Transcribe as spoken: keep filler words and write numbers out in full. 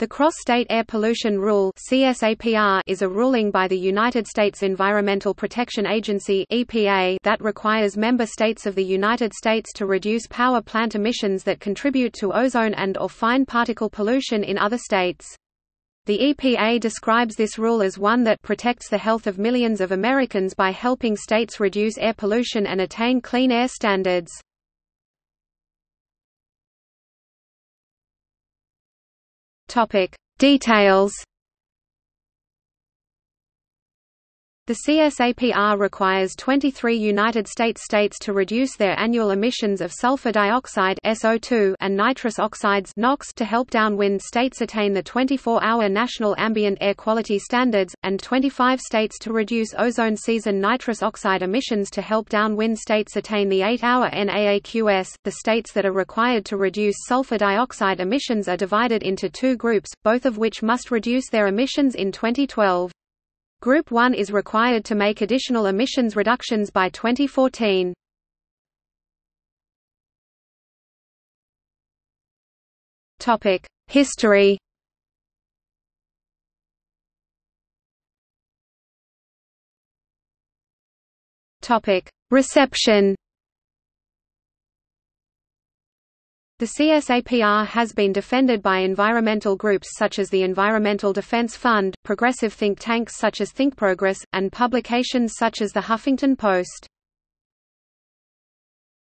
The Cross-State Air Pollution Rule is a ruling by the United States Environmental Protection Agency that requires member states of the United States to reduce power plant emissions that contribute to ozone and or fine particle pollution in other states. The E P A describes this rule as one that protects the health of millions of Americans by helping states reduce air pollution and attain clean air standards. Topic: Details. The C S A P R requires twenty-three United States states to reduce their annual emissions of sulfur dioxide S O two and nitrous oxides NOx to help downwind states attain the twenty-four hour National Ambient Air Quality Standards, and twenty-five states to reduce ozone season nitrous oxide emissions to help downwind states attain the eight hour N double A Q S. The states that are required to reduce sulfur dioxide emissions are divided into two groups, both of which must reduce their emissions in twenty twelve. Group one is required to make additional emissions reductions by twenty fourteen. Topic: History. Topic: Reception. The C S A P R has been defended by environmental groups such as the Environmental Defense Fund, progressive think tanks such as ThinkProgress, and publications such as the Huffington Post.